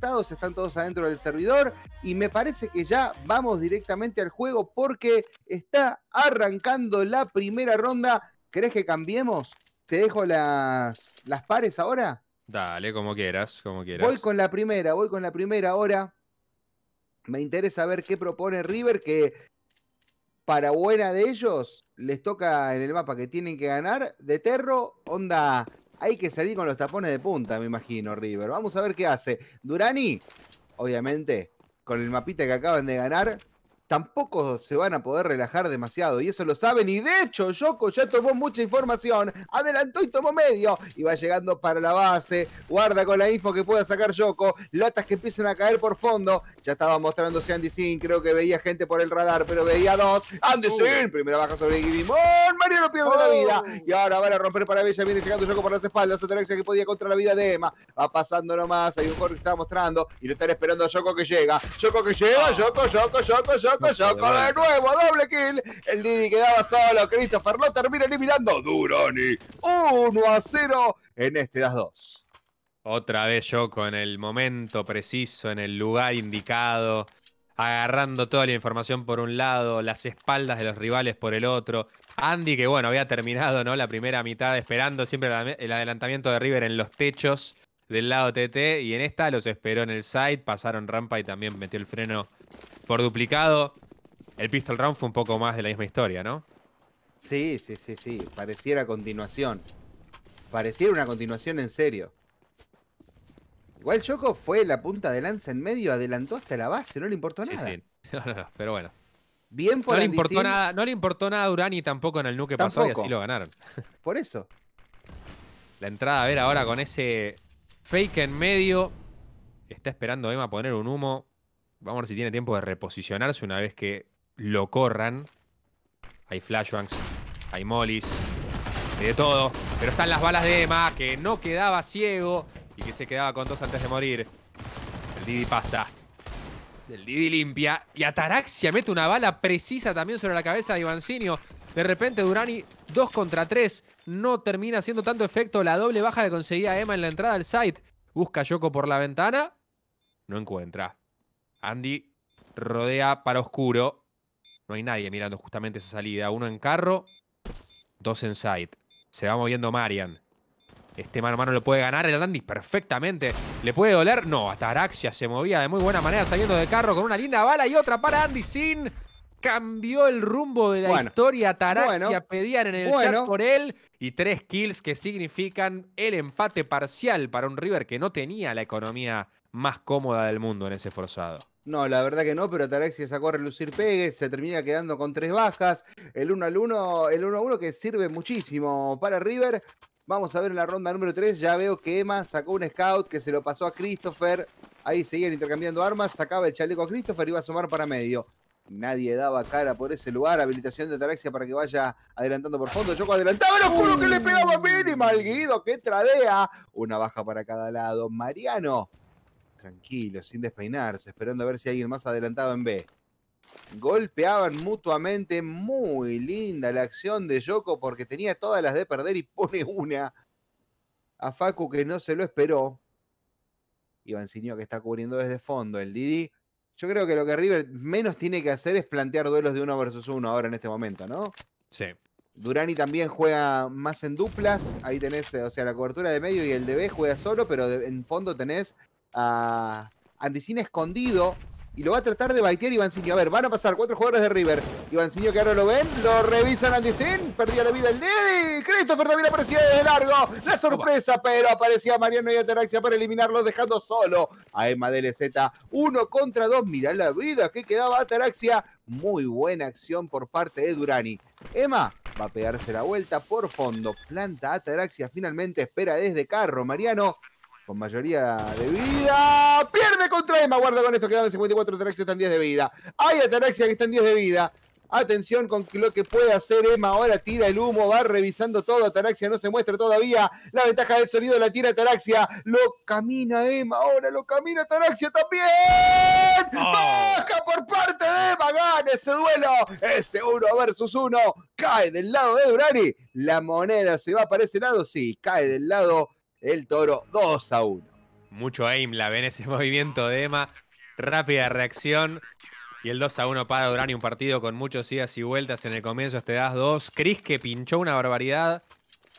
conectados, están todos adentro del servidor y me parece que ya vamos directamente al juego porque está arrancando la primera ronda. ¿Querés que cambiemos? ¿Te dejo las pares ahora? Dale, como quieras, como quieras. Voy con la primera ahora. Me interesa ver qué propone River, que para buena de ellos les toca en el mapa que tienen que ganar de Terro, onda... Hay que salir con los tapones de punta, me imagino, River. Vamos a ver qué hace. Durany, obviamente, con el mapita que acaban de ganar, tampoco se van a poder relajar demasiado. Y eso lo saben. Y de hecho, Yoko ya tomó mucha información. Adelantó y tomó medio. Y va llegando para la base. Guarda con la info que pueda sacar Yoko. Latas que empiezan a caer por fondo. Ya estaba mostrándose Andy Sin. Creo que veía gente por el radar, pero veía dos. Andy Sin. Primera baja sobre Iggy Bimón. Mariano pierde la vida. Y ahora van a romper para Bella. Viene llegando Yoko por las espaldas. Ataraxia que podía contra la vida de Emma. Va pasando nomás. Hay un corte que estaba mostrando. Y lo están esperando a Yoko que llega. Yoko de nuevo, doble kill. El Didi quedaba solo. Christopher lo termina eliminando. Durany 1-0 en este Das 2. Otra vez Yoko en el momento preciso, en el lugar indicado, agarrando toda la información por un lado, las espaldas de los rivales por el otro. Andy, que bueno, había terminado, ¿no?, la primera mitad esperando siempre el adelantamiento de River en los techos del lado TT, y en esta los esperó en el side, pasaron rampa y también metió el freno por duplicado. El pistol round fue un poco más de la misma historia, ¿no? Sí. Pareciera continuación. Pareciera una continuación en serio. Igual Choco fue la punta de lanza en medio, adelantó hasta la base, no le importó nada. Sí. No, pero bueno. Bien por no le importó nada a Durany tampoco en el nuke pasó y así lo ganaron. Por eso. La entrada, a ver ahora con ese... fake en medio. Está esperando Emma poner un humo. Vamos a ver si tiene tiempo de reposicionarse una vez que lo corran. Hay flashbangs, hay mollies, de todo. Pero están las balas de Emma, que no quedaba ciego y que se quedaba con dos antes de morir. El Didi pasa. El Didi limpia. Y Ataraxia mete una bala precisa también sobre la cabeza de Ivanzinho. De repente Durany 2 contra 3. No termina haciendo tanto efecto la doble baja que conseguía Emma en la entrada al site. Busca Yoko por la ventana. No encuentra. Andy rodea para oscuro. No hay nadie mirando justamente esa salida. 1 en carro, 2 en site. Se va moviendo Marian. Este mano a mano lo puede ganar el Andy perfectamente. ¿Le puede doler? No, Ataraxia se movía de muy buena manera saliendo de carro con una linda bala y otra para Andy Sin. Cambió el rumbo de la historia. Ataraxia pedían en el chat por él. Y 3 kills que significan el empate parcial para un River que no tenía la economía más cómoda del mundo en ese forzado. No, la verdad que no, pero Ataraxia sacó a relucir pegues, se termina quedando con 3 bajas. El 1-1 que sirve muchísimo para River. Vamos a ver en la ronda número 3. Ya veo que Emma sacó un scout que se lo pasó a Christopher. Ahí seguían intercambiando armas, sacaba el chaleco a Christopher y iba a asomar para medio. Nadie daba cara por ese lugar. Habilitación de Ataraxia para que vaya adelantando por fondo. Yoko adelantaba, lo juro que le pegaba Minimal. Guido que tradea. Una baja para cada lado. Mariano, tranquilo, sin despeinarse, esperando a ver si alguien más adelantaba en B. Golpeaban mutuamente. Muy linda la acción de Yoko porque tenía todas las de perder y pone una a Faku que no se lo esperó. Ivanzinho que está cubriendo desde fondo. El Didi. Yo creo que lo que River menos tiene que hacer es plantear duelos de 1 versus 1 ahora en este momento, ¿no? Sí. Durany también juega más en duplas. Ahí tenés, o sea, la cobertura de medio y el de B juega solo, pero en fondo tenés a Andy Sin escondido. Y lo va a tratar de baitear Ivanzinho. A ver, van a pasar 4 jugadores de River. Ivanzinho que ahora lo ven, lo revisan Andy Sin. Perdía la vida el Didi. Christopher también aparecía desde largo. La sorpresa, pero aparecía Mariano y Ataraxia para eliminarlo, dejando solo a Emma DLZ. 1 contra 2. Mirá la vida que quedaba Ataraxia. Muy buena acción por parte de Durany. Emma va a pegarse la vuelta por fondo. Planta Ataraxia. Finalmente espera desde carro. Mariano, con mayoría de vida, pierde contra Emma. Guarda con esto, quedaban 54, Ataraxia está en 10 de vida. Hay Ataraxia que está en 10 de vida. Atención con lo que puede hacer Emma. Ahora tira el humo, va revisando todo. Ataraxia no se muestra todavía. La ventaja del sonido la tira Ataraxia. Lo camina Emma, ahora lo camina Ataraxia también. Baja por parte de Emma, gana ese duelo. Ese 1 versus 1 cae del lado de Durany. La moneda se va para ese lado, sí, cae del lado el toro 2-1. Mucho aim, la ven ese movimiento de Emma. Rápida reacción. Y el 2-1 para Durany. Un partido con muchos idas y vueltas en el comienzo. Este Das 2. Chris, que pinchó una barbaridad.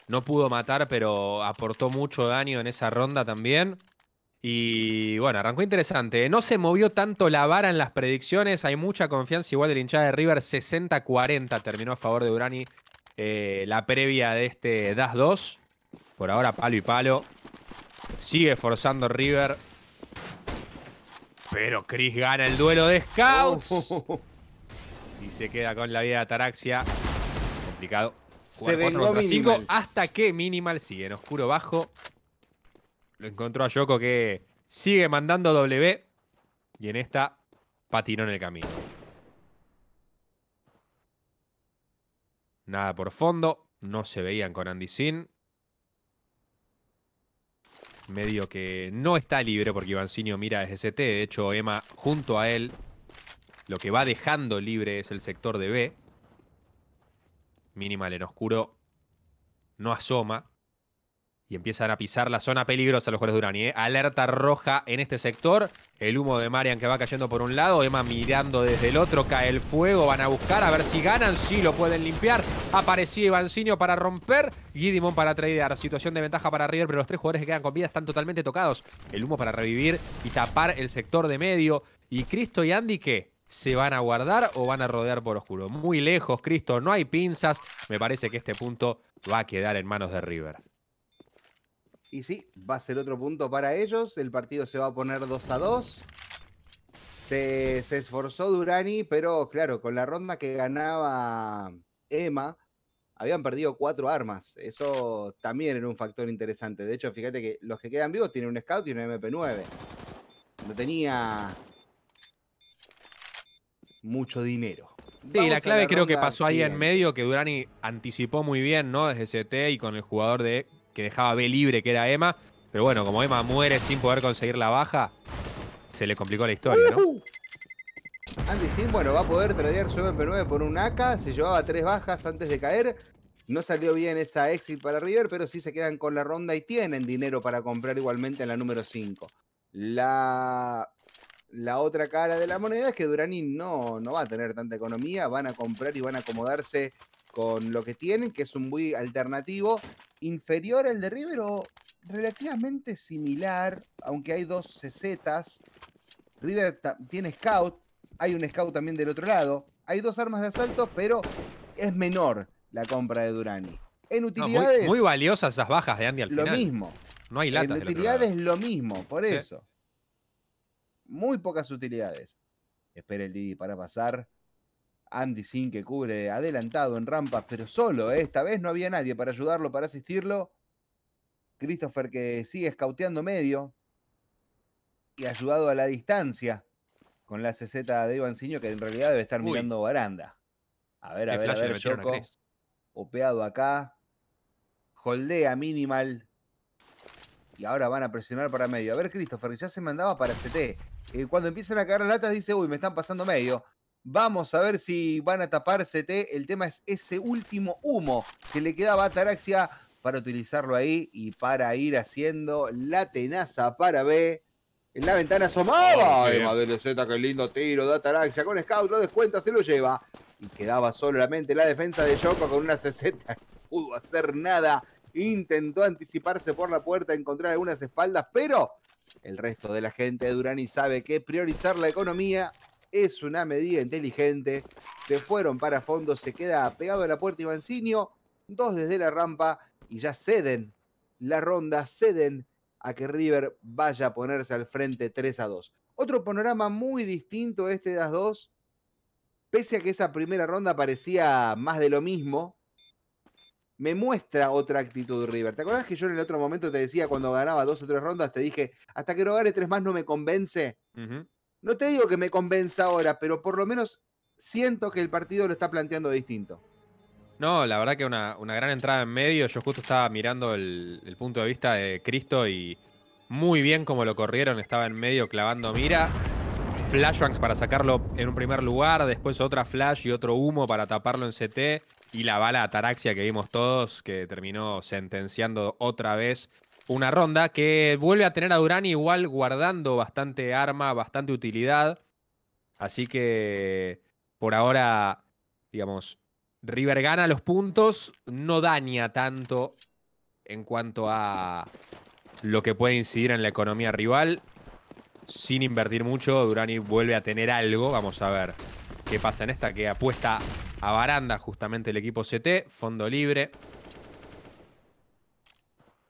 No pudo matar, pero aportó mucho daño en esa ronda también. Y bueno, arrancó interesante. No se movió tanto la vara en las predicciones. Hay mucha confianza igual de la hinchada de River. 60-40 terminó a favor de Durany la previa de este Das 2. Por ahora palo y palo. Sigue forzando River. Pero Chris gana el duelo de Scouts. Y se queda con la vida de Ataraxia. Complicado. Se vengó Minimal. Hasta que Minimal sigue en oscuro bajo. Lo encontró a Yoko, que sigue mandando W. Y en esta patinó en el camino. Nada por fondo. No se veían con Andy Sin. Medio que no está libre porque Ivanzinho mira desde CT. De hecho, Emma junto a él. Lo que va dejando libre es el sector de B. Minimal en oscuro. No asoma. Y empiezan a pisar la zona peligrosa los jugadores de Durany, ¿eh? Alerta roja en este sector. El humo de Marian que va cayendo por un lado. Emma mirando desde el otro. Cae el fuego. Van a buscar a ver si ganan. Sí, lo pueden limpiar. Aparecía Ivanzinho para romper. Guidimón para tradear. Situación de ventaja para River. Pero los tres jugadores que quedan con vida están totalmente tocados. El humo para revivir y tapar el sector de medio. Y Cristo y Andy, ¿qué? ¿Se van a guardar o van a rodear por oscuro? Muy lejos, Cristo. No hay pinzas. Me parece que este punto va a quedar en manos de River. Y sí, va a ser otro punto para ellos. El partido se va a poner 2-2. Se esforzó Durany, pero claro, con la ronda que ganaba Emma, habían perdido 4 armas. Eso también era un factor interesante. De hecho, fíjate que los que quedan vivos tienen un Scout y una MP9. No tenía mucho dinero. Sí, y la clave creo que pasó ahí en medio, que Durany anticipó muy bien, ¿no? Desde CT y con el jugador de... que dejaba B libre, que era Emma. Pero bueno, como Emma muere sin poder conseguir la baja, se le complicó la historia, ¿no? Andy Sin, bueno, va a poder tradear su MP9 por un AK. Se llevaba 3 bajas antes de caer. No salió bien esa exit para River, pero sí se quedan con la ronda y tienen dinero para comprar igualmente en la número 5. La otra cara de la moneda es que Durany no va a tener tanta economía. Van a comprar y van a acomodarse con lo que tienen, que es un buy alternativo inferior al de River o relativamente similar, aunque hay 2 CZs. River tiene Scout, hay un Scout también del otro lado. Hay 2 armas de asalto, pero es menor la compra de Durany. En utilidades... No, muy valiosas esas bajas de Andy al final. Lo mismo. No hay latas. En utilidades lo mismo, por eso. Muy pocas utilidades. Espera el Didi para pasar. Andy Sin, que cubre adelantado en rampas, pero solo, ¿eh? Esta vez no había nadie para ayudarlo, para asistirlo. Christopher, que sigue escauteando medio y ayudado a la distancia con la CZ de Ivanzinho, que en realidad debe estar mirando baranda. A ver, Choco. Opeado acá. Holdea Minimal. Y ahora van a presionar para medio. A ver, Christopher, ya se mandaba para CT. Cuando empiezan a caer las latas, dice, uy, me están pasando medio. Vamos a ver si van a tapar CT. El tema es ese último humo que le quedaba a Ataraxia para utilizarlo ahí y para ir haciendo la tenaza para B. En la ventana asomaba. ¡Ay, madre Z! ¡Qué lindo tiro de Ataraxia! Con Scout lo descuenta, se lo lleva. Y quedaba solamente la defensa de Yoko con una CZ. No pudo hacer nada. Intentó anticiparse por la puerta, encontrar algunas espaldas, pero el resto de la gente de Durany sabe que priorizar la economía es una medida inteligente. Se fueron para fondo, se queda pegado a la puerta Ivanzinho, 2 desde la rampa, y ya ceden la ronda, ceden a que River vaya a ponerse al frente 3-2. Otro panorama muy distinto este de las dos, pese a que esa primera ronda parecía más de lo mismo, me muestra otra actitud River. ¿Te acordás que yo en el otro momento te decía, cuando ganaba 2 o 3 rondas, te dije, hasta que no gane 3 más no me convence? No te digo que me convenza ahora, pero por lo menos siento que el partido lo está planteando distinto. No, la verdad que una gran entrada en medio. Yo justo estaba mirando el punto de vista de Cristo y muy bien como lo corrieron. Estaba en medio clavando mira. Flashbangs para sacarlo en un primer lugar. Después otra flash y otro humo para taparlo en CT. Y la bala Ataraxia que vimos todos, que terminó sentenciando otra vez una ronda que vuelve a tener a Durany igual guardando bastante arma, bastante utilidad. Así que por ahora, digamos, River gana los puntos, no daña tanto en cuanto a lo que puede incidir en la economía rival. Sin invertir mucho, Durany vuelve a tener algo. Vamos a ver qué pasa en esta, que apuesta a baranda justamente el equipo CT. Fondo libre.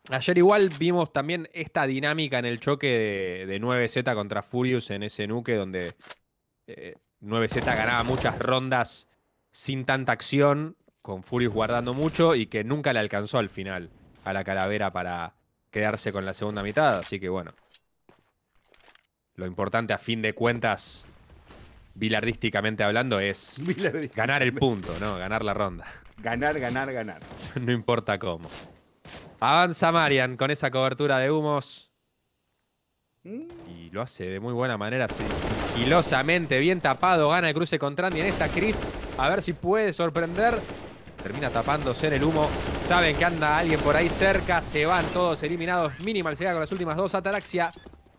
Ayer igual vimos también esta dinámica en el choque de 9z contra Furious en ese Nuke, donde 9z ganaba muchas rondas sin tanta acción, con Furious guardando mucho, y que nunca le alcanzó al final a la calavera para quedarse con la segunda mitad. Así que bueno, lo importante a fin de cuentas, bilardísticamente hablando, es ganar el punto, ¿no? Ganar la ronda. Ganar, ganar, ganar. No importa cómo. Avanza Marian con esa cobertura de humos. Y lo hace de muy buena manera, sigilosamente, bien tapado. Gana el cruce con Andy en esta, Chris. A ver si puede sorprender. Termina tapándose en el humo. Saben que anda alguien por ahí cerca. Se van todos eliminados. Minimal se queda con las últimas dos. Ataraxia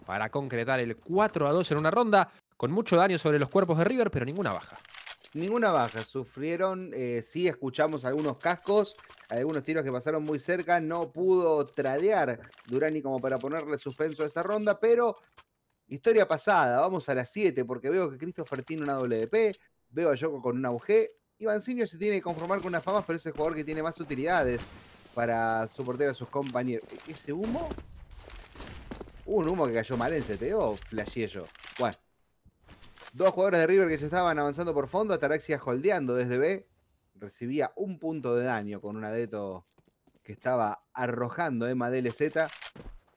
para concretar el 4-2 en una ronda, con mucho daño sobre los cuerpos de River, pero ninguna baja. Ninguna baja. Sufrieron, sí escuchamos algunos cascos, algunos tiros que pasaron muy cerca. No pudo tradear Durany como para ponerle suspenso a esa ronda, pero historia pasada. Vamos a las 7, porque veo que Christopher tiene una WP, veo a Yoko con una UG. Ivanzinho se tiene que conformar con unas famas, pero es el jugador que tiene más utilidades para soportar a sus compañeros. ¿Ese humo? Un humo que cayó mal en CTO, flasheé yo. Bueno. Dos jugadores de River que ya estaban avanzando por fondo. Ataraxia holdeando desde B. Recibía un punto de daño con un adeto que estaba arrojando Emma DLZ,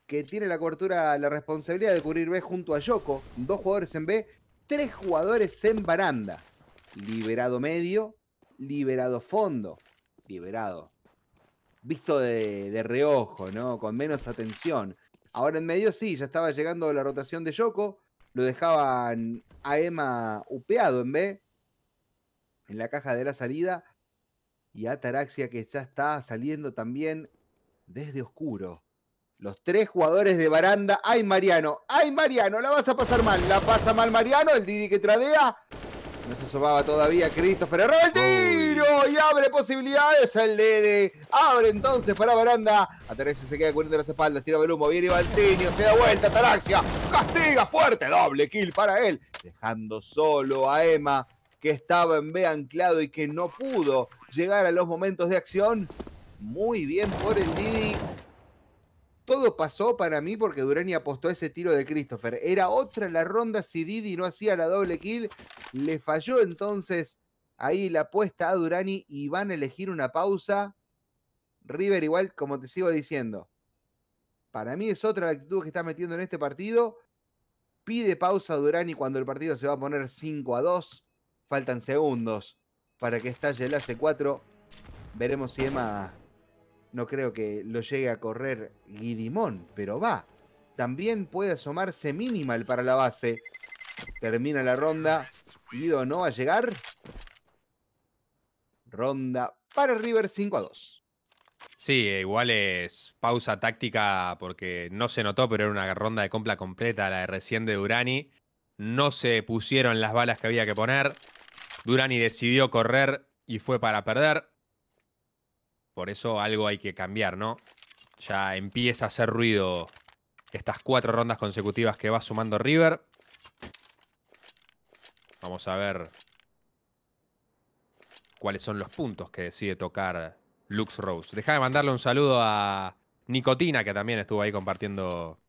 que tiene la cobertura, la responsabilidad de cubrir B junto a Yoko. Dos jugadores en B, tres jugadores en baranda. Liberado medio, liberado fondo, liberado visto de reojo, ¿no? Con menos atención. Ahora en medio sí, ya estaba llegando la rotación de Yoko. Lo dejaban a Emma upeado en B, en la caja de la salida. Y Ataraxia, que ya está saliendo también desde oscuro. Los tres jugadores de baranda. ¡Ay, Mariano! ¡Ay, Mariano! La vas a pasar mal. La pasa mal Mariano. El Didi que tradea. No se asomaba todavía Christopher. ¡Erró el tiro! Y abre posibilidades el Dede. Abre entonces para baranda. Ataraxia se queda cubriendo las espaldas. Tira el humo. Viene Ivanzinho. Se da vuelta Ataraxia. Castiga fuerte. Doble kill para él. Dejando solo a Emma, que estaba en B anclado y que no pudo llegar a los momentos de acción. Muy bien por el Didi. Todo pasó para mí porque Durany apostó ese tiro de Christopher. Era otra la ronda si Didi no hacía la doble kill. Le falló entonces ahí la apuesta a Durany y van a elegir una pausa. River igual, como te sigo diciendo, para mí es otra la actitud que está metiendo en este partido. Pide pausa a Durany cuando el partido se va a poner 5-2. Faltan segundos para que estalle el AC4. Veremos si Emma... No creo que lo llegue a correr Guidimón, pero va. También puede asomarse Minimal para la base. Termina la ronda. Guido no va a llegar. Ronda para River 5-2. Sí, igual es pausa táctica porque no se notó, pero era una ronda de compra completa la de recién de Durany. No se pusieron las balas que había que poner. Durany decidió correr y fue para perder. Por eso algo hay que cambiar, ¿no? Ya empieza a hacer ruido estas 4 rondas consecutivas que va sumando River. Vamos a ver cuáles son los puntos que decide tocar Lux Rose. Dejá de mandarle un saludo a Nicotina, que también estuvo ahí compartiendo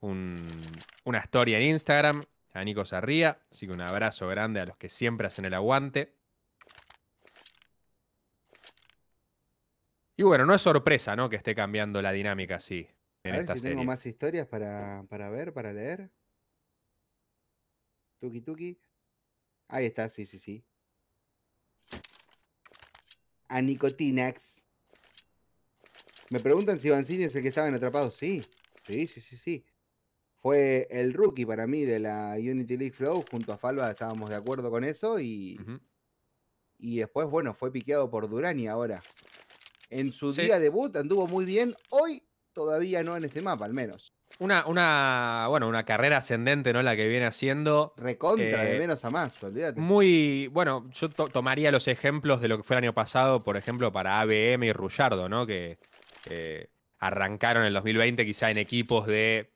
una historia en Instagram. A Nico Sarría. Así que un abrazo grande a los que siempre hacen el aguante. Y bueno, no es sorpresa, ¿no? Que esté cambiando la dinámica así. A ver si tengo más historias para ver, para leer. Tuki tuki. Ahí está, sí, sí, sí. A Nicotinax. Me preguntan si Ivanzinho es el que estaban atrapados. Sí, sí, sí, sí, sí. Fue el rookie para mí de la Unity League Flow. Junto a Falva estábamos de acuerdo con eso. Y después, bueno, fue piqueado por Durany ahora. En su día debut anduvo muy bien. Hoy todavía no en este mapa, al menos. Una carrera ascendente, ¿no? La que viene haciendo. Recontra, de menos a más, olvídate. Muy, bueno, yo tomaría los ejemplos de lo que fue el año pasado, por ejemplo, para ABM y Rullardo, ¿no? Que arrancaron el 2020 quizá en equipos de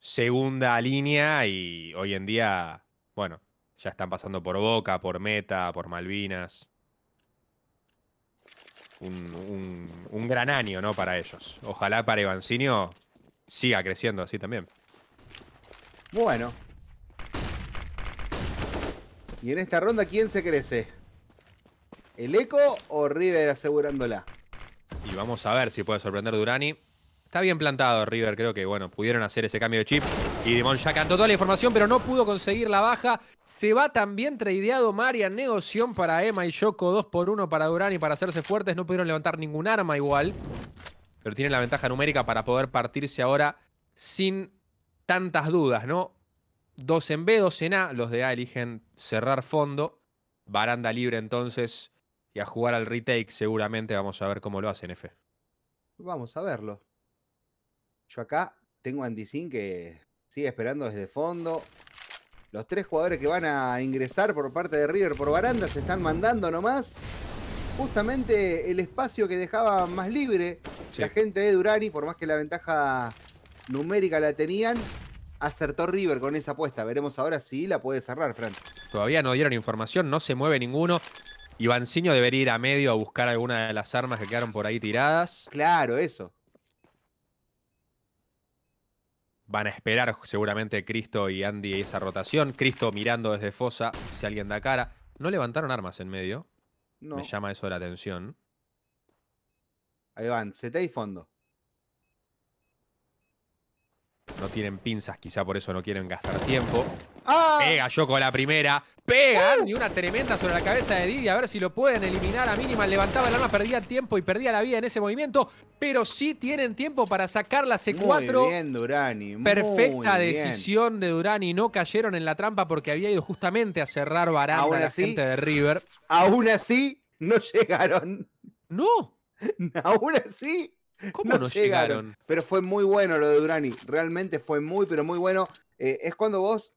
segunda línea y hoy en día, bueno, ya están pasando por Boca, por Meta, por Malvinas. Un gran año, ¿no? Para ellos. Ojalá para Ivanzinho siga creciendo así también. Bueno. Y en esta ronda, ¿quién se crece? ¿El Eco o River asegurándola? Y vamos a ver si puede sorprender Durany. Está bien plantado River, creo que, bueno, pudieron hacer ese cambio de chip. Y Dimon ya cantó toda la información, pero no pudo conseguir la baja. Se va también tradeado Marian. Negoción para Emma y Choco. 2 por 1 para Durany para hacerse fuertes. No pudieron levantar ningún arma igual. Pero tienen la ventaja numérica para poder partirse ahora sin tantas dudas, ¿no? 2 en B, 2 en A. Los de A eligen cerrar fondo. Baranda libre entonces. Y a jugar al retake seguramente. Vamos a ver cómo lo hacen, F. Vamos a verlo. Yo acá tengo a Andy Sin que sigue esperando desde fondo. Los 3 jugadores que van a ingresar por parte de River por baranda se están mandando nomás. Justamente el espacio que dejaba más libre la gente de Durany, por más que la ventaja numérica la tenían, acertó River con esa apuesta. Veremos ahora si la puede cerrar, Fran. Todavía no dieron información, no se mueve ninguno. Ivanzinho debería ir a medio a buscar alguna de las armas que quedaron por ahí tiradas. Claro, eso. Van a esperar seguramente Cristo y Andy esa rotación. Cristo mirando desde fosa si alguien da cara. No levantaron armas en medio. No. Me llama eso la atención. Ahí van, CT y fondo. No tienen pinzas, quizá por eso no quieren gastar tiempo. ¡Ah! Pega Yoko la primera. Pega Andy, una tremenda sobre la cabeza de Didi. A ver si lo pueden eliminar a Minimal. Levantaba el arma, perdía tiempo y perdía la vida en ese movimiento. Pero sí tienen tiempo para sacar la C4. Muy bien, Durany. Perfecta decisión de Durany. No cayeron en la trampa porque había ido justamente a cerrar baranda a la gente de River. Aún así, no llegaron. No. Aún así. ¿Cómo no llegaron? Pero fue muy bueno lo de Durany. Realmente fue muy, pero muy bueno. Es cuando vos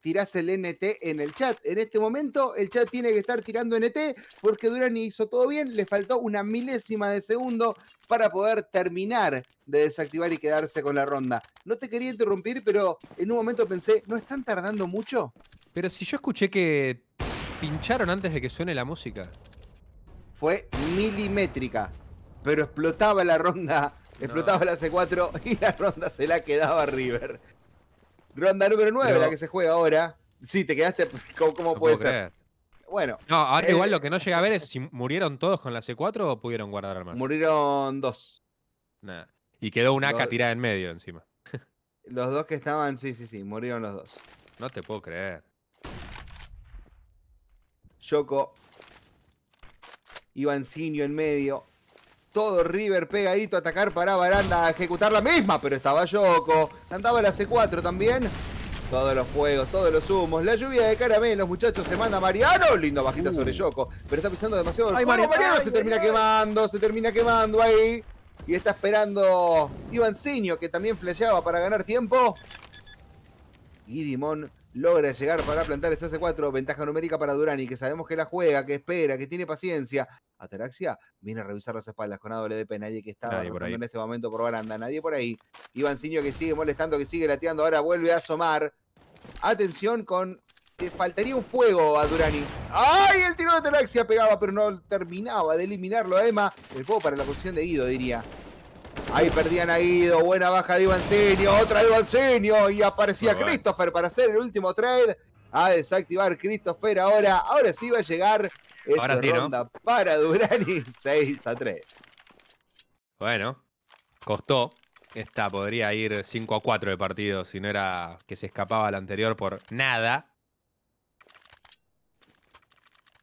tirás el NT en el chat. En este momento el chat tiene que estar tirando NT porque Durany hizo todo bien. Le faltó una milésima de segundo para poder terminar de desactivar y quedarse con la ronda. No te quería interrumpir, pero en un momento pensé, ¿no están tardando mucho? Pero si yo escuché que pincharon antes de que suene la música. Fue milimétrica. Pero explotaba la ronda, explotaba la C4 y la ronda se la quedaba River. Ronda número 9, pero la que se juega ahora. Sí, te quedaste, ¿cómo no puede ser? Creer. Bueno. No, ahora igual lo que no llega a ver es si murieron todos con la C4 o pudieron guardar armas. Murieron 2. Nada. Y quedó un AK tirada en medio encima. Los 2 que estaban, sí, murieron los 2. No te puedo creer. Yoko. Ivanzinho en medio. Todo River pegadito a atacar para baranda, a ejecutar la misma, pero estaba Yoko. Andaba la C4 también. Todos los fuegos, todos los humos. La lluvia de caramelo, los muchachos, se manda Mariano. Lindo bajita sobre Yoko, pero está pisando demasiado el fuego. Mariano se termina quemando, ahí. Y está esperando Ivanzinho, que también flasheaba para ganar tiempo. Guidimón logra llegar para plantar esa C4. Ventaja numérica para Durany, que sabemos que la juega, que espera, que tiene paciencia. Ataraxia viene a revisar las espaldas con AWP. Nadie que estaba en este momento por baranda. Nadie por ahí. Ivanzinho que sigue molestando, que sigue lateando. Ahora vuelve a asomar. Atención con... Te faltaría un fuego a Durany. ¡Ay! El tiro de Ataraxia pegaba, pero no terminaba de eliminarlo a Emma. El fuego para la posición de Guido, diría. Ahí perdían a Guido, buena baja de Ivanzinho, otra de Ivanzinho y aparecía Christopher para hacer el último trade. A desactivar Christopher ahora. Ahora sí va a llegar esta ronda para Durany, 6-3. Bueno, costó. Esta podría ir 5-4 de partido si no era que se escapaba la anterior por nada.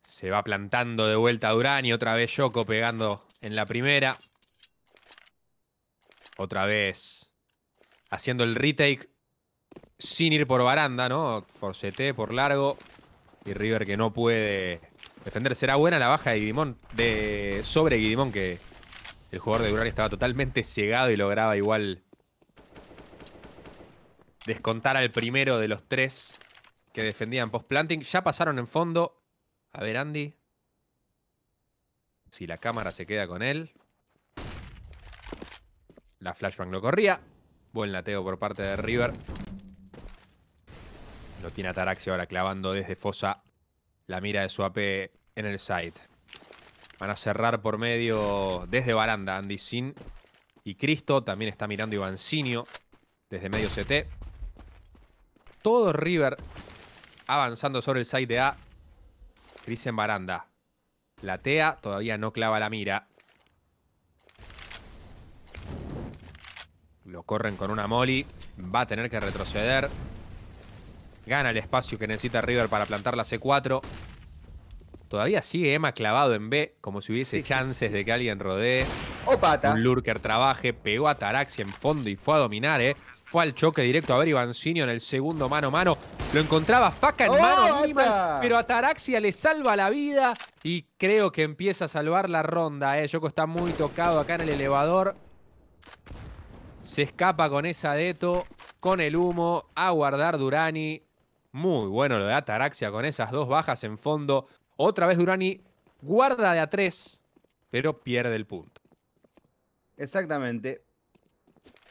Se va plantando de vuelta Durany, otra vez Yoko pegando en la primera. Otra vez haciendo el retake sin ir por baranda, ¿no? Por CT, por largo. Y River que no puede defender. Será buena la baja de Guidimón, sobre Guidimón, que El jugador de Durany estaba totalmente llegado y lograba igual descontar al primero de los tres que defendían post-planting. Ya pasaron en fondo. A ver, Andy. Si la cámara se queda con él. La flashbang lo corría. Buen lateo por parte de River. Lo tiene Ataraxia ahora clavando desde fosa la mira de su AP en el side. Van a cerrar por medio desde baranda Andy Sin y Cristo. También está mirando Ivanzinho desde medio CT. Todo River avanzando sobre el side de A. Cris en baranda. Latea, todavía no clava la mira. Lo corren con una molly. Va a tener que retroceder. Gana el espacio que necesita River para plantar la C4. Todavía sigue Emma clavado en B, como si hubiese chances de que alguien rodee. Opata. Un lurker trabaje, pegó a Ataraxia en fondo y fue a dominar, Fue al choque directo a ver Ivanzinho en el segundo mano a mano. Lo encontraba Faca en mano animal, pero Ataraxia le salva la vida y creo que empieza a salvar la ronda, Yoko está muy tocado acá en el elevador. Se escapa con esa deto, con el humo, a guardar Durany. Muy bueno lo de Ataraxia con esas dos bajas en fondo. Otra vez Durany guarda de A3, pero pierde el punto. Exactamente.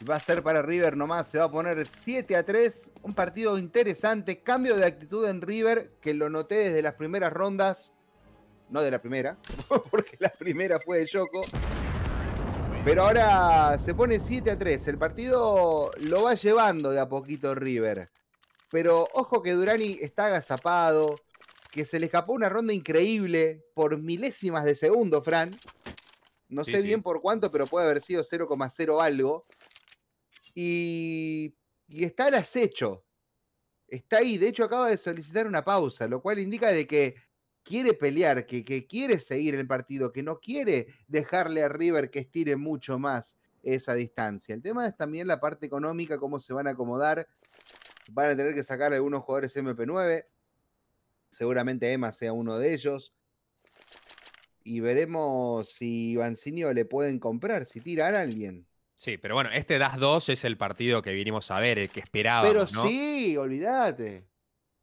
Va a ser para River nomás, se va a poner 7-3. Un partido interesante, cambio de actitud en River, que lo noté desde las primeras rondas. No de la primera, porque la primera fue de Choco. Pero ahora se pone 7-3. El partido lo va llevando de a poquito River. Pero ojo que Durany está agazapado, que se le escapó una ronda increíble por milésimas de segundo, Fran. No sé bien por cuánto, pero puede haber sido 0,0 algo. Y está al acecho. Está ahí. De hecho, acaba de solicitar una pausa, lo cual indica de que quiere pelear, que quiere seguir el partido, que no quiere dejarle a River que estire mucho más esa distancia. El tema es también la parte económica, cómo se van a acomodar. Van a tener que sacar a algunos jugadores MP9. Seguramente Emma sea uno de ellos. Y veremos si Ivanzinho le pueden comprar, si tiran a alguien. Sí, pero bueno, este Das 2 es el partido que vinimos a ver, el que esperábamos, pero ¿no? Sí, olvídate.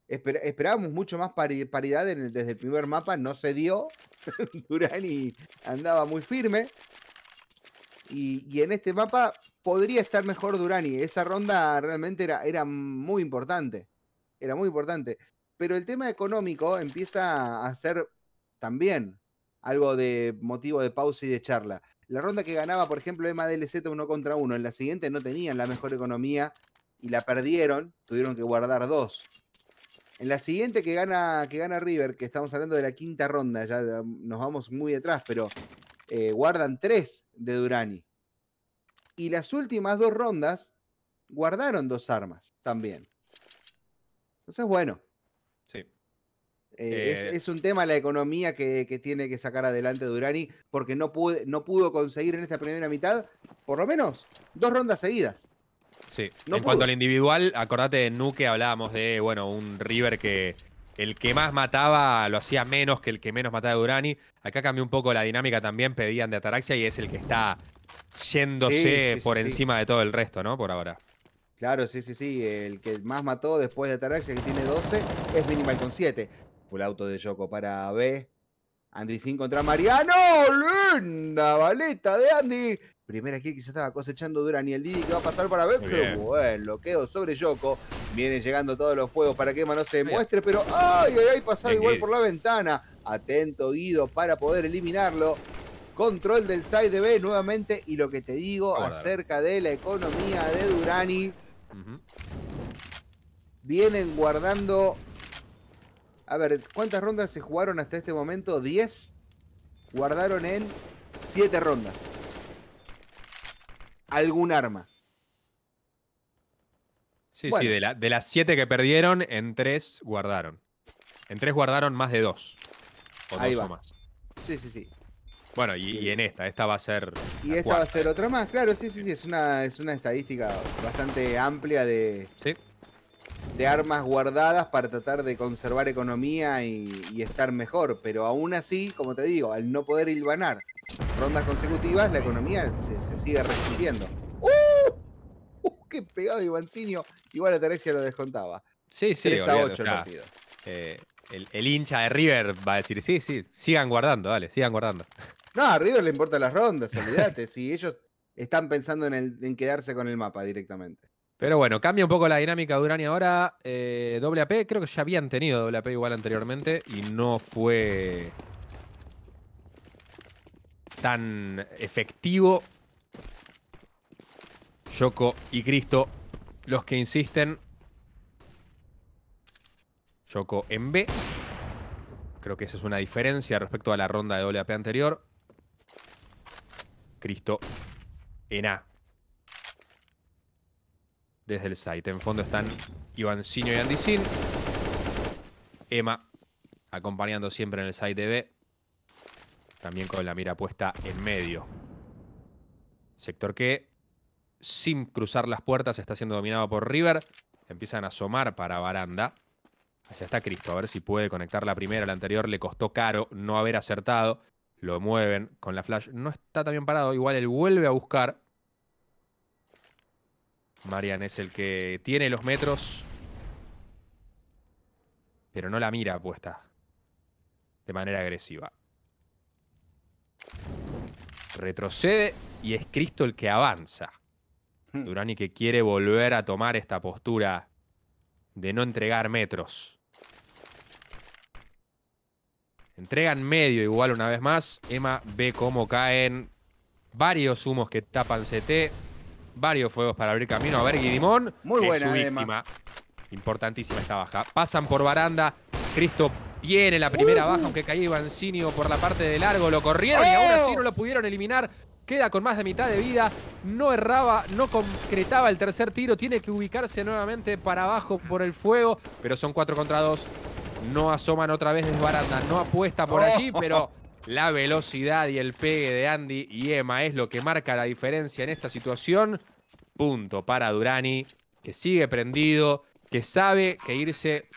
Esperábamos mucho más paridad desde el primer mapa. No se dio. Durany andaba muy firme. Y en este mapa podría estar mejor Durany. Esa ronda realmente era muy importante. Era muy importante. Pero el tema económico empieza a ser también algo de motivo de pausa y de charla. La ronda que ganaba, por ejemplo, Emma DLZ 1 contra 1, en la siguiente no tenían la mejor economía y la perdieron, tuvieron que guardar dos. En la siguiente que gana River, que estamos hablando de la quinta ronda, ya nos vamos muy atrás, pero guardan 3 de Durany. Y las últimas 2 rondas guardaron 2 armas también. Entonces, bueno. Es un tema la economía que tiene que sacar adelante Durany, porque no pudo conseguir en esta primera mitad, por lo menos, 2 rondas seguidas. Sí, no en pudo. Cuanto al individual, acordate de Nuke, hablábamos de un River que el que más mataba lo hacía menos que el que menos mataba a Durany. Acá cambió un poco la dinámica también, pedían de Ataraxia y es el que está yéndose por encima de todo el resto, ¿no? Por ahora. Claro, sí, el que más mató después de Ataraxia, que tiene 12, es Minimal con 7. Full auto de Yoko para B. Andy Sin contra Mariano. ¡Linda baleta de Andy! Primera kill que ya estaba cosechando Durany. El Didi que va a pasar para B. Pero buen bloqueo sobre Yoko. Vienen llegando todos los fuegos para que Emma no se muestre. Pero ¡ay! Pasaba igual por la ventana. Atento Guido para poder eliminarlo. Control del side de B nuevamente. Y lo que te digo acerca de la economía de Durany. Vienen guardando... A ver, ¿cuántas rondas se jugaron hasta este momento? 10. Guardaron en 7 rondas. Algún arma. Sí, bueno. Sí, de las 7 que perdieron, en 3 guardaron. En 3 guardaron más de 2. O ahí 2 va. O más. Sí. Bueno, y en esta va a ser... Y esta 4. Va a ser otra más, claro, sí. Es una estadística bastante amplia de... Sí. De armas guardadas para tratar de conservar economía y estar mejor. Pero aún así, como te digo, al no poder hilvanar rondas consecutivas, la economía se sigue resintiendo. ¡Qué pegado Ivanzinho! Igual Ataraxia lo descontaba. Sí, sí. 3 a 8 partidos. El hincha de River va a decir, sí, sí, sigan guardando, dale, sigan guardando. No, a River le importan las rondas, olvídate. Si ellos están pensando en quedarse con el mapa directamente. Pero bueno, cambia un poco la dinámica de Durany ahora. Doble AP, creo que ya habían tenido doble AP igual anteriormente y no fue tan efectivo. Choco y Cristo, los que insisten. Choco en B. Creo que esa es una diferencia respecto a la ronda de doble AP anterior. Cristo en A. Desde el site. En fondo están Ivanzinho y Andy Sin. Emma acompañando siempre en el site de B. También con la mira puesta en medio. Sector que, sin cruzar las puertas, está siendo dominado por River. Empiezan a asomar para baranda. Allá está Cristo, a ver si puede conectar la primera. La anterior le costó caro no haber acertado. Lo mueven con la flash. No está tan bien parado. Igual él vuelve a buscar. Marian es el que tiene los metros. Pero no la mira puesta de manera agresiva. Retrocede y es Cristo el que avanza. Durany que quiere volver a tomar esta postura de no entregar metros. Entregan medio igual una vez más. Emma ve cómo caen varios humos que tapan CT. Varios fuegos para abrir camino. A ver, Guidimón. Muy buena, su víctima. Emma. Importantísima esta baja. Pasan por baranda. Cristo tiene la primera baja, aunque caía Ivanzinho por la parte de largo. Lo corrieron y aún así no lo pudieron eliminar. Queda con más de mitad de vida. No erraba, no concretaba el tercer tiro. Tiene que ubicarse nuevamente para abajo por el fuego. Pero son 4 contra 2. No asoman otra vez desde baranda. No apuesta por allí, pero la velocidad y el pegue de Andy y Emma es lo que marca la diferencia en esta situación. Punto para Durany, que sigue prendido, que sabe que irse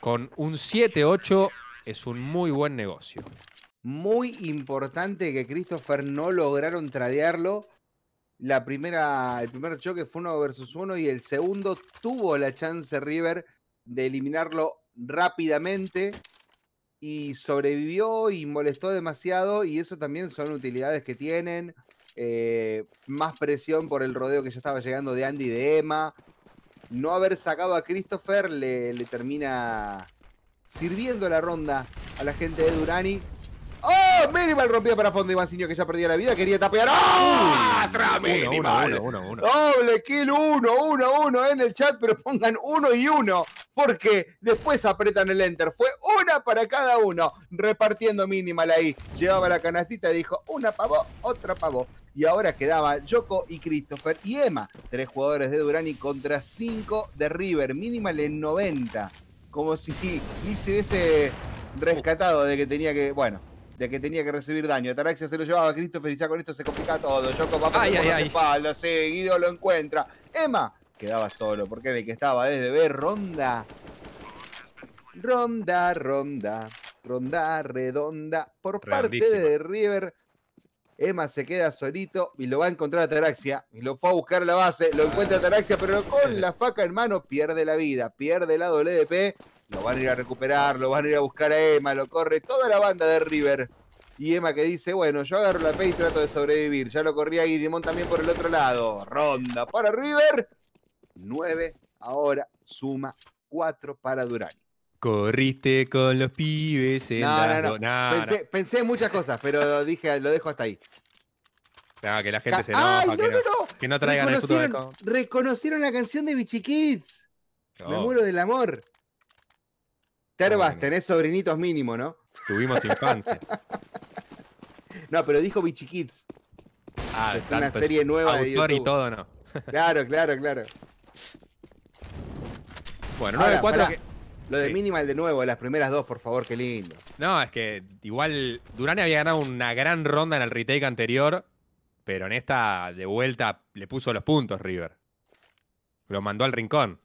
con un 7-8 es un muy buen negocio. Muy importante que Christopher no lograron tradearlo. El primer choque fue 1 versus 1 y el segundo tuvo la chance River de eliminarlo rápidamente y sobrevivió y molestó demasiado, y eso también son utilidades que tienen. Más presión por el rodeo que ya estaba llegando de Andy y de Emma. No haber sacado a Christopher le termina sirviendo la ronda a la gente de Durany. ¡Oh! Minimal rompió para fondo Ivanzinho, que ya perdía la vida. Quería tapear. ¡Oh! ¡Atrás Minimal! Doble kill, 1-1-1 en el chat, pero pongan 1 y 1, porque después apretan el enter. Fue 1 para cada uno, repartiendo Minimal ahí. Llevaba la canastita y dijo, una pavó, otra pavó. Y ahora quedaba Yoko y Christopher y Emma. 3 jugadores de Durany contra 5 de River. Minimal en 90. Como si ni se hubiese rescatado de que tenía que... Bueno, de que tenía que recibir daño. Ataraxia se lo llevaba a Christopher y ya con esto se complica todo. Choco va por la espalda, seguido lo encuentra. Emma quedaba solo porque era el que estaba desde B. Ronda redonda por parte de River. Emma se queda solito y lo va a encontrar Ataraxia. Y lo fue a buscar la base, lo encuentra Ataraxia, pero con la faca en mano pierde la vida, pierde la doble DP. Lo van a ir a recuperar, lo van a ir a buscar a Emma, lo corre toda la banda de River. Y Emma que dice, bueno, yo agarro la P y trato de sobrevivir. Ya lo corría Guidimón también por el otro lado. Ronda para River. 9 ahora, suma 4 para Durany. Corriste con los pibes. Pensé en muchas cosas, pero dije, lo dejo hasta ahí. No, que la gente se enoja. ¡Ay, no! Que no traigan el futuro de con... Reconocieron la canción de Bichi Kids. Oh. Me muero del amor. Terbas, bueno, tenés sobrinitos mínimo, ¿no? Tuvimos infancia. No, pero dijo Bichi Kids. Ah, es exacto, una serie nueva de YouTube. Autor y todo, ¿no? Claro. Bueno, 9-4 que... Lo de Minimal de nuevo, las primeras dos, por favor, qué lindo. No, es que igual Durany había ganado una gran ronda en el retake anterior, pero en esta de vuelta le puso los puntos River. Lo mandó al rincón.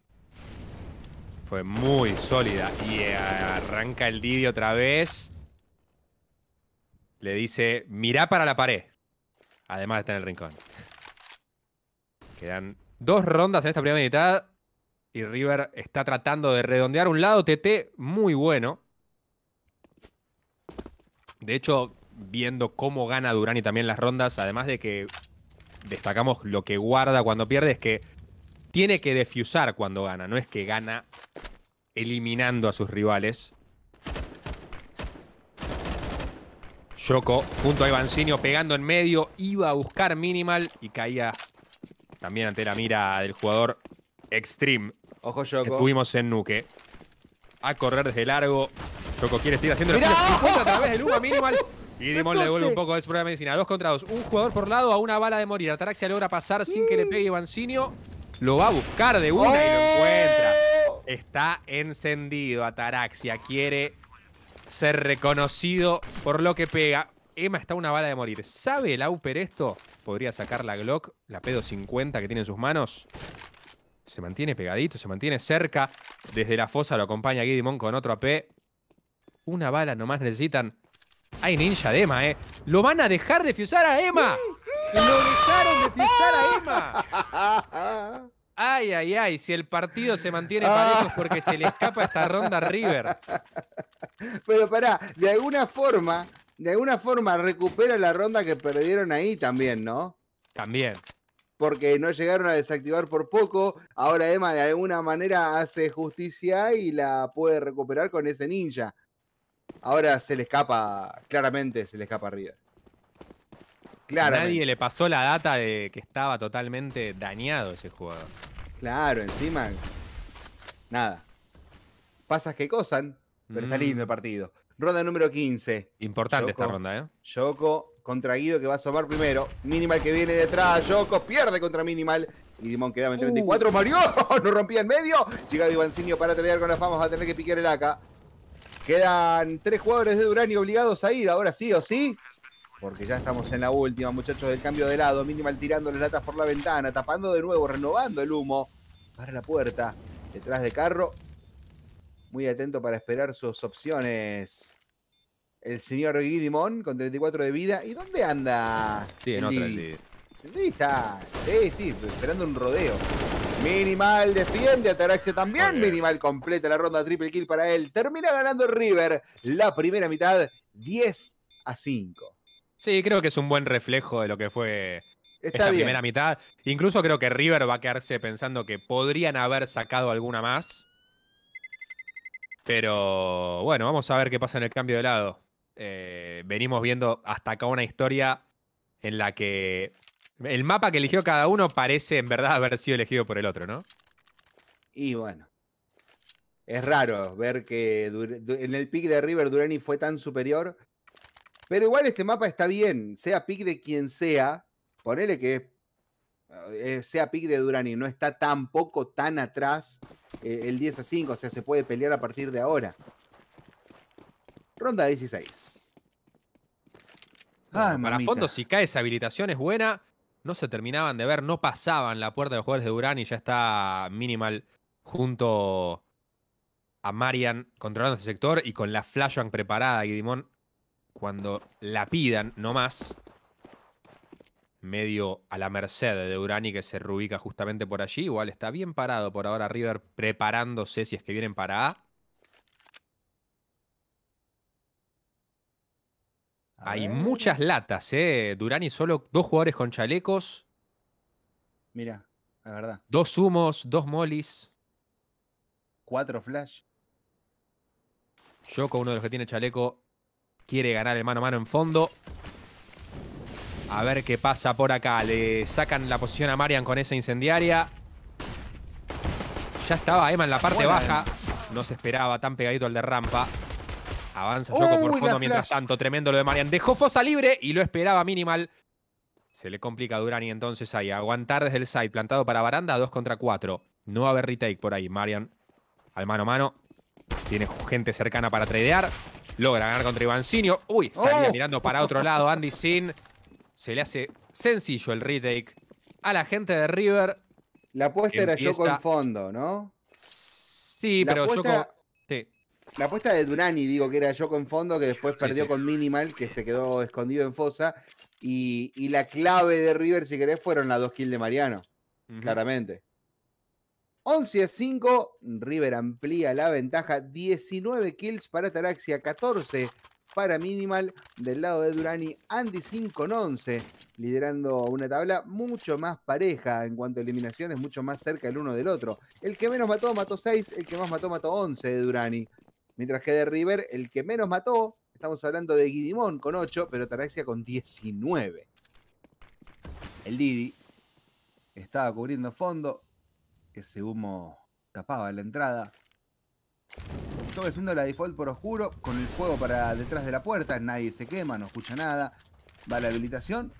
Fue muy sólida. Y arranca el Didi otra vez. Le dice, mirá para la pared. Además está en el rincón. Quedan dos rondas en esta primera mitad. Y River está tratando de redondear un lado. TT muy bueno. De hecho, viendo cómo gana Durany también las rondas, además de que destacamos lo que guarda cuando pierde, es que tiene que defusar cuando gana. No es que gana eliminando a sus rivales. Choco junto a Ivanzinho pegando en medio. Iba a buscar Minimal y caía también ante la mira del jugador Extreme. Ojo, Choco. Estuvimos en Nuke. A correr desde largo. Choco quiere seguir haciendo el a través del Uva Minimal. Y Dimon le devuelve un poco de su propia medicina. 2 contra 2. Un jugador por lado a una bala de morir. Ataraxia logra pasar sin que le pegue Ivanzinho. Lo va a buscar de una y lo encuentra. Está encendido. Ataraxia quiere ser reconocido por lo que pega. Emma está a una bala de morir. ¿Sabe el Auper esto? Podría sacar la Glock, la P250 que tiene en sus manos. Se mantiene pegadito, se mantiene cerca. Desde la fosa lo acompaña Guidimón con otro AP. Una bala nomás necesitan. Hay ninja de Emma, ¿eh? ¡Lo van a dejar de defusar a Emma! ¡Lo dejaron de defusar a Emma! ¡Ay, ay, ay! Si el partido se mantiene parejo es porque se le escapa esta ronda a River. Pero pará, de alguna forma recupera la ronda que perdieron ahí también, ¿no? También. Porque no llegaron a desactivar por poco. Ahora Emma de alguna manera hace justicia y la puede recuperar con ese ninja. Ahora se le escapa, claramente se le escapa a River. Claramente. Nadie le pasó la data de que estaba totalmente dañado ese jugador. Claro, encima, nada. Pasas que cosan, pero está lindo el partido. Ronda número 15. Importante Yoko, esta ronda, ¿eh? Yoko contra Guido, que va a asomar primero. Minimal que viene detrás. Yoko pierde contra Minimal. Y Dimon quedaba en 34. ¡Mariano! ¡No rompía en medio! Llega Ivanzinho para pelear con las famas. Va a tener que piquear el AK. Quedan 3 jugadores de Durany obligados a ir, ahora sí o sí. Porque ya estamos en la última, muchachos, del cambio de lado. Minimal tirando las latas por la ventana, tapando de nuevo, renovando el humo. Para la puerta, detrás de carro. Muy atento para esperar sus opciones. El señor Guidimón con 34 de vida. ¿Y dónde anda? Sí, en otra. ¿Dónde está? Sí, esperando un rodeo. Minimal defiende, Ataraxia también. Okay. Minimal completa la ronda, triple kill para él. Termina ganando River la primera mitad, 10-5. Sí, creo que es un buen reflejo de lo que fue esta primera mitad. Incluso creo que River va a quedarse pensando que podrían haber sacado alguna más. Pero bueno, vamos a ver qué pasa en el cambio de lado. Venimos viendo hasta acá una historia en la que el mapa que eligió cada uno parece en verdad haber sido elegido por el otro, ¿no? Y bueno, es raro ver que en el pick de River Durany fue tan superior. Pero igual este mapa está bien, sea pick de quien sea. Ponele que sea pick de Durany, no está tampoco tan atrás el 10-5. O sea, se puede pelear a partir de ahora. Ronda 16. Ah, para fondo, si cae esa habilitación es buena. No se terminaban de ver, no pasaban la puerta de los jugadores de Durany. Ya está Minimal junto a Marian controlando ese sector y con la flashbang preparada. Guidimón, cuando la pidan, no más. Medio a la merced de Durany, que se reubica justamente por allí. Igual está bien parado por ahora River, preparándose si es que vienen para A. Hay muchas latas, ¿eh? Durany solo 2 jugadores con chalecos. Mira, la verdad. 2 humos, 2 molis. 4 flash. Yoko, uno de los que tiene chaleco, quiere ganar el mano a mano en fondo. A ver qué pasa por acá. Le sacan la posición a Marian con esa incendiaria. Ya estaba Emma en la parte baja. No se esperaba tan pegadito al de rampa. Avanza Choco por fondo mientras tanto. Tremendo lo de Marian. Dejó fosa libre y lo esperaba Minimal. Se le complica a Durany entonces ahí. Aguantar desde el side. Plantado para baranda. 2 contra 4. No va a haber retake por ahí. Marian al mano a mano. Tiene gente cercana para tradear. Logra ganar contra Ivanzinho. Uy, salía mirando para otro lado. Andy Sin. Se le hace sencillo el retake a la gente de River. La apuesta era Choco en fondo, ¿no? Sí, pero Choco... La apuesta de Durany, digo, que era Choco en fondo, que después perdió con Minimal, que se quedó escondido en fosa. Y la clave de River, si querés, fueron las 2 kills de Mariano. Claramente. 11-5, River amplía la ventaja. 19 kills para Ataraxia, 14 para Minimal. Del lado de Durany, Andy Sin con 11, liderando una tabla mucho más pareja en cuanto a eliminaciones, mucho más cerca el uno del otro. El que menos mató, mató 6, el que más mató, mató 11 de Durany. Mientras que de River, el que menos mató, estamos hablando de Guidimón con 8, pero Ataraxia con 19. El Didi estaba cubriendo fondo, ese humo tapaba la entrada. Estaba haciendo la default por oscuro, con el fuego para detrás de la puerta, nadie se quema, no escucha nada. Va la habilitación,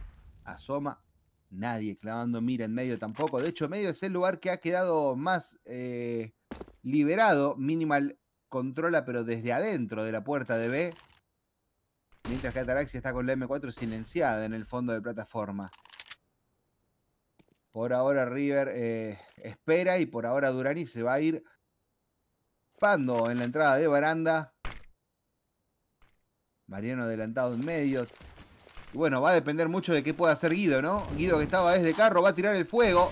asoma, nadie clavando mira en medio tampoco. De hecho, medio es el lugar que ha quedado más liberado. Minimal controla, pero desde adentro de la puerta de B. Mientras que Ataraxia está con la M4 silenciada en el fondo de plataforma. Por ahora River espera y por ahora Durany se va a ir pando en la entrada de baranda. Mariano adelantado en medio. Y bueno, va a depender mucho de qué pueda hacer Guido, ¿no? Guido, que estaba desde carro, va a tirar el fuego.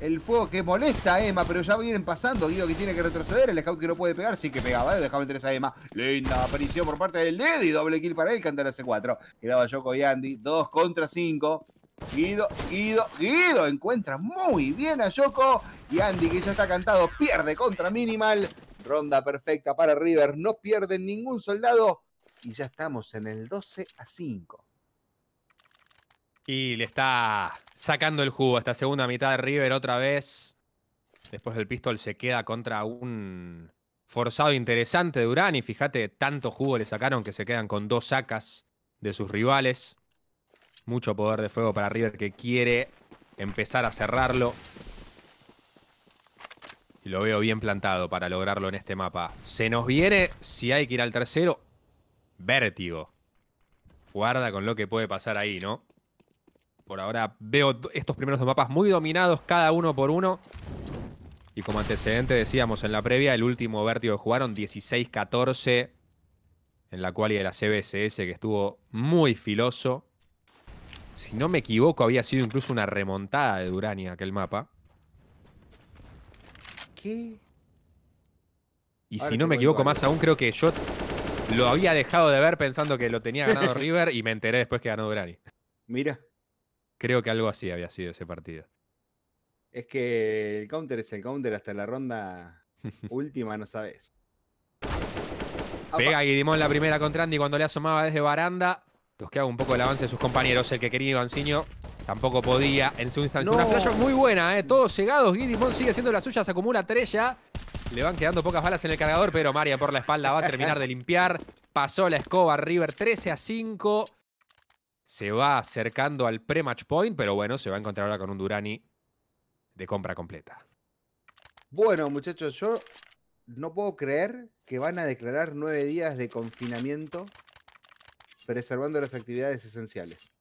El fuego que molesta a Emma, pero ya vienen pasando. Guido que tiene que retroceder, el scout que no puede pegar. Sí que pegaba, dejaba meterse a Emma. Linda aparición por parte del Neddy, doble kill para él, cantar C4. Quedaba Yoko y Andy, 2 contra 5. Guido encuentra muy bien a Yoko. Y Andy, que ya está cantado, pierde contra Minimal. Ronda perfecta para River, no pierden ningún soldado. Y ya estamos en el 12-5. Y le está sacando el jugo a esta segunda mitad de River otra vez. Después del pistol se queda contra un forzado interesante de Durany. Fíjate, tanto jugo le sacaron que se quedan con 2 sacas de sus rivales. Mucho poder de fuego para River, que quiere empezar a cerrarlo. Y lo veo bien plantado para lograrlo en este mapa. Se nos viene, si hay que ir al tercero, Vértigo. Guarda con lo que puede pasar ahí, ¿no? Por ahora veo estos primeros 2 mapas muy dominados, cada uno por uno. Y como antecedente decíamos en la previa, el último Vértigo que jugaron, 16-14. En la quali de la CBCS, que estuvo muy filoso. Si no me equivoco, había sido incluso una remontada de Durany aquel mapa. ¿Qué? Y si no me equivoco, más aún, creo que yo lo había dejado de ver pensando que lo tenía ganado River y me enteré después que ganó Durany. Mira. Creo que algo así había sido ese partido. Es que el counter es el counter hasta la ronda última, no sabes. Pega Guidimón la primera contra Andy cuando le asomaba desde baranda. Tosqueaba un poco el avance de sus compañeros. El que quería Ivanzinho tampoco podía en su instancia. No. Una flash muy buena, todos cegados. Guidimón sigue haciendo la suya, se acumula 3 ya. Le van quedando pocas balas en el cargador, pero María por la espalda va a terminar de limpiar. Pasó la escoba River, 13-5. Se va acercando al pre-match point, pero bueno, se va a encontrar ahora con un Durany de compra completa. Bueno, muchachos, yo no puedo creer que van a declarar 9 días de confinamiento, preservando las actividades esenciales.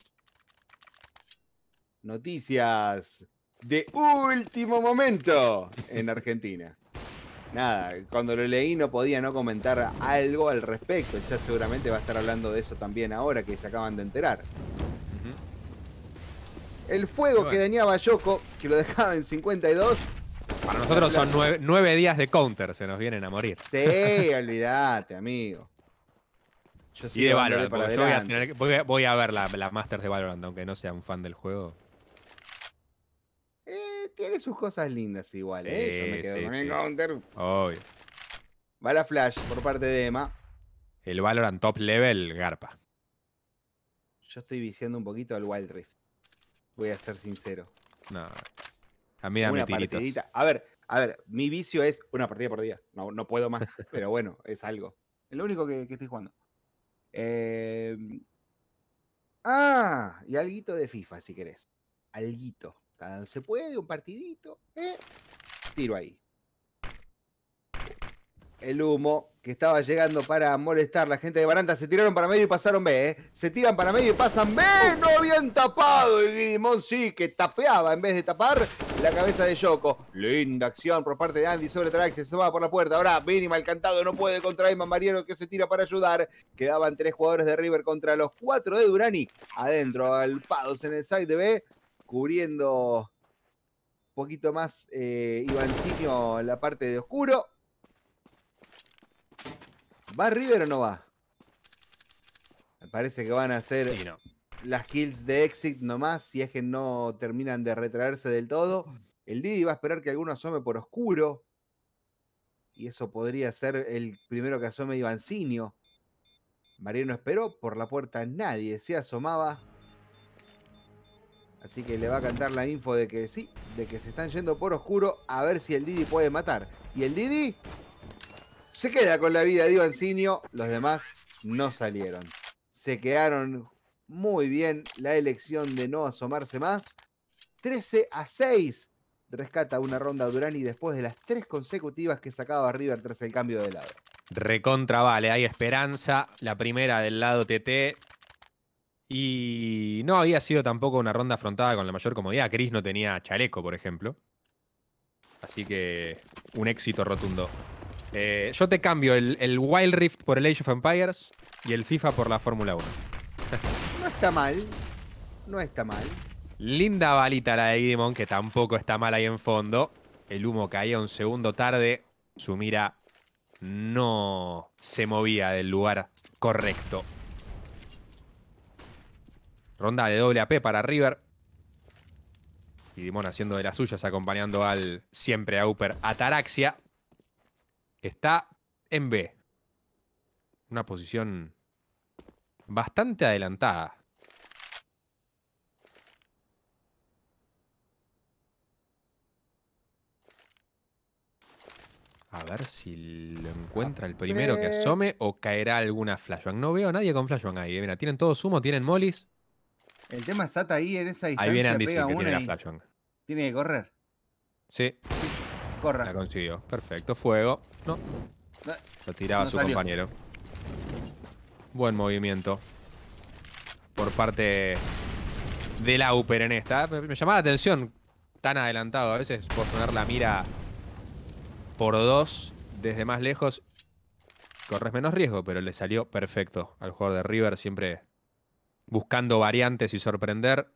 Noticias de último momento en Argentina. Nada, cuando lo leí no podía no comentar algo al respecto. Ya seguramente va a estar hablando de eso también ahora que se acaban de enterar. El fuego que dañaba a Yoko, que lo dejaba en 52. Para nosotros son 9 días de counter, se nos vienen a morir. Sí, olvídate, amigo. Yo sí, y de Valorant, yo voy a tener, voy a ver la Masters de Valorant, aunque no sea un fan del juego. Tiene sus cosas lindas igual, Yo me quedo con el counter. Obvio. Va la flash por parte de Emma. El Valorant top level, garpa. Yo estoy viciando un poquito al Wild Rift. Voy a ser sincero. No. A mí dame tiritos. A ver, mi vicio es una partida por día. No puedo más, pero bueno, es algo. Es lo único que estoy jugando. Y alguito de FIFA, si querés. Alguito. Cada uno se puede, un partidito. Tiro ahí. El humo que estaba llegando para molestar. La gente de baranda se tiraron para medio y pasaron B. Se tiran para medio y pasan B. No habían tapado. El Guidimón sí que tapeaba en vez de tapar. la cabeza de Yoko. Linda acción por parte de Andy sobre Ataraxia. Se va por la puerta. Ahora Minimal cantado. No puede contra Emma. Mariano que se tira para ayudar. Quedaban 3 jugadores de River contra los 4 de Durany. Adentro, alpados en el side de B. Cubriendo un poquito más Ivanzinho en la parte de oscuro. ¿Va River o no va? Me parece que van a hacer... Sí, no. Las kills de exit nomás, si es que no terminan de retraerse del todo. El Didi va a esperar que alguno asome por oscuro. Y eso podría ser el primero que asome Ivanzinho. Mariano esperó, por la puerta nadie se asomaba. Así que le va a cantar la info de que sí, de que se están yendo por oscuro, a ver si el Didi puede matar. Y el Didi se queda con la vida de Ivanzinho. Los demás no salieron. Se quedaron... Muy bien, la elección de no asomarse más. 13-6. Rescata una ronda Durany después de las 3 consecutivas que sacaba River tras el cambio de lado. Recontra vale, hay esperanza. La primera del lado TT. Y no había sido tampoco una ronda afrontada con la mayor comodidad. Chris no tenía chaleco, por ejemplo. Así que un éxito rotundo. Yo te cambio el Wild Rift por el Age of Empires y el FIFA por la Fórmula 1. No está mal, no está mal. Linda balita la de Guidimón, que tampoco está mal ahí en fondo. El humo caía un segundo tarde. Su mira no se movía del lugar correcto. Ronda de doble AP para River. Guidimón haciendo de las suyas, acompañando al siempre AWPer Ataraxia, que está en B. Una posición... bastante adelantada. A ver si lo encuentra el primero que asome o caerá alguna flashbang. No veo a nadie con flashbang ahí. Mira, tienen todo sumo, tienen mollies. El tema es Ata ahí en esa distancia. Ahí viene Andy Sin, que tiene la flashbang. Tiene que correr. Sí. Corra. La consiguió. Perfecto. Fuego. No. Lo tiraba su compañero. Buen movimiento por parte del AWPer en esta. Me llamaba la atención tan adelantado. A veces por poner la mira por 2 desde más lejos corres menos riesgo, pero le salió perfecto al jugador de River, siempre buscando variantes y sorprender.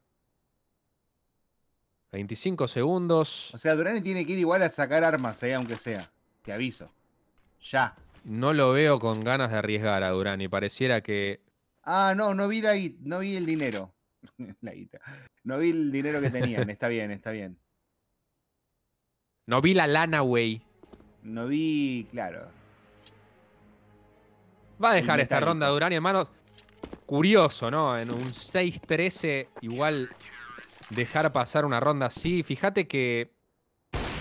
25 segundos. O sea, Durany tiene que ir igual a sacar armas, aunque sea. Te aviso. Ya. No lo veo con ganas de arriesgar a Durany. Pareciera que... Ah, no, no vi el dinero. La guita. No vi el dinero que tenían. Está bien, está bien. No vi la lana, güey. No vi... Claro. Va a dejar esta ronda Durany, hermanos. Curioso, ¿no? En un 6-13 igual dejar pasar una ronda así. Fíjate que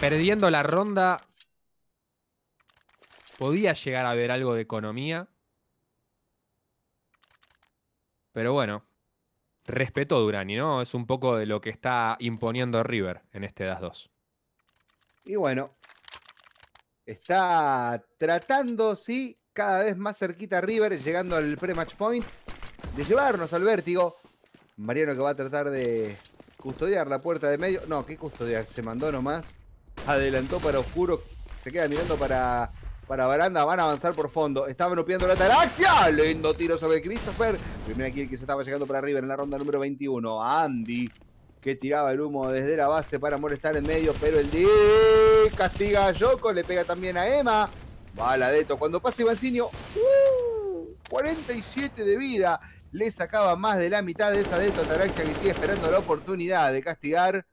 perdiendo la ronda... Podía llegar a haber algo de economía. Pero bueno, respetó Durany, ¿no? Es un poco de lo que está imponiendo River en este Das 2. Y bueno, está tratando, sí, cada vez más cerquita River, llegando al pre-match point, de llevarnos al vértigo. Mariano que va a tratar de custodiar la puerta de medio. No, ¿qué custodiar? Se mandó nomás. Adelantó para oscuro. Se queda mirando para baranda, van a avanzar por fondo. Estaban bloqueando la Ataraxia. Lindo tiro sobre Christopher. Primera kill que se estaba llegando para River en la ronda número 21. Andy, que tiraba el humo desde la base para molestar en medio, pero el D castiga a Yoko. Le pega también a Emma. Va a la Deto. Cuando pasa Ivanzinho, 47 de vida. Le sacaba más de la mitad de esa Deto Ataraxia, que sigue esperando la oportunidad de castigar.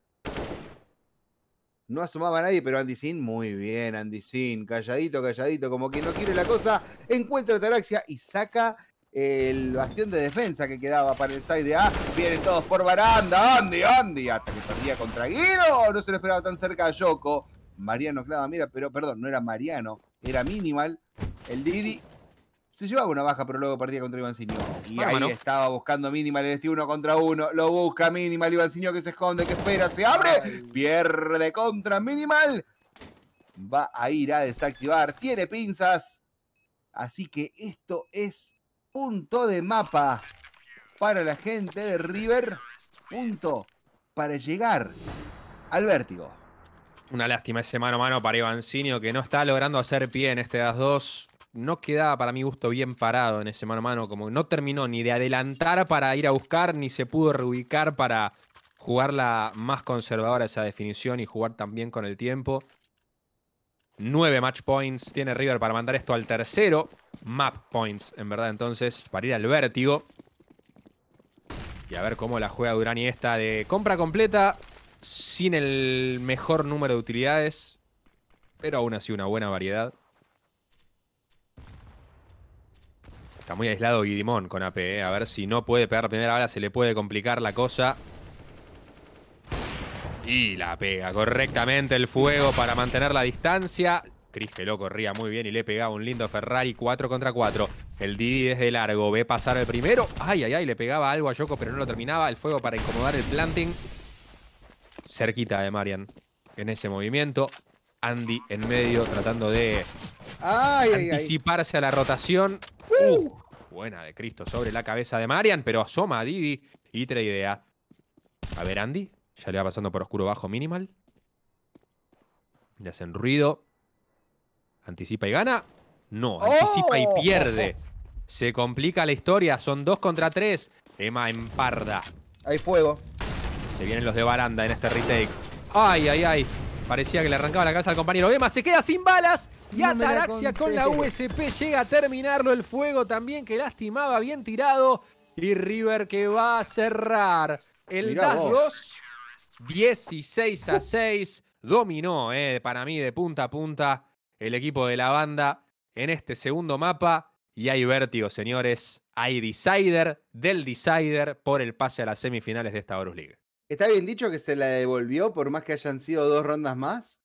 No asomaba a nadie, pero Andy Sin, muy bien, Andy Sin, calladito, calladito, como quien no quiere la cosa, encuentra a Ataraxia y saca el bastión de defensa que quedaba para el side de A. Vienen todos por baranda, Andy, Andy, hasta que perdía contra Guido, no se lo esperaba tan cerca a Yoko. Mariano clava, mira, pero perdón, no era Mariano, era Minimal, el Didi. Se llevaba una baja, pero luego partía contra Ivanzinho. Y ahí estaba buscando a Minimal en este 1 contra 1. Lo busca Minimal, Ivanzinho que se esconde, que espera, se abre. Pierde contra Minimal. Va a ir a desactivar, tiene pinzas. Así que esto es punto de mapa para la gente de River. Punto para llegar al vértigo. Una lástima ese mano a mano para Ivanzinho, que no está logrando hacer pie en este Das 2. No quedaba para mi gusto bien parado en ese mano a mano, como no terminó ni de adelantar para ir a buscar, ni se pudo reubicar para jugarla más conservadora esa definición y jugar también con el tiempo. 9 match points tiene River para mandar esto al tercero. Map points, en verdad, entonces, para ir al vértigo. Y a ver cómo la juega Durany esta de compra completa, sin el mejor número de utilidades, pero aún así una buena variedad. Está muy aislado Guidimón con AP, a ver si no puede pegar la primera bala, se le puede complicar la cosa. Y la pega correctamente el fuego para mantener la distancia. Chris que lo corría muy bien y le pegaba un lindo Ferrari. 4 contra 4. El Didi desde largo. Ve pasar el primero. Ay, ay, ay. Le pegaba algo a Yoko, pero no lo terminaba. El fuego para incomodar el planting. Cerquita de Marian en ese movimiento. Andy en medio tratando de anticiparse a la rotación. Buena de Cristo sobre la cabeza de Marian, pero asoma a Didi y traidea. A ver, Andy. Ya le va pasando por oscuro bajo Minimal. Le hacen ruido. ¿Anticipa y gana? No, anticipa y pierde. Se complica la historia. Son 2 contra 3. Emma emparda. Hay fuego. Se vienen los de baranda en este retake. Ay, ay, ay. Parecía que le arrancaba la cabeza al compañero. Emma se queda sin balas. Y no, Ataraxia con la USP llega a terminarlo. El fuego también que lastimaba. Bien tirado. Y River que va a cerrar el Das 2. 16 a 6. Dominó, para mí, de punta a punta el equipo de la banda en este segundo mapa. Y hay vértigo, señores. Hay decider del decider por el pase a las semifinales de esta Aorus League. ¿Está bien dicho que se la devolvió por más que hayan sido 2 rondas más?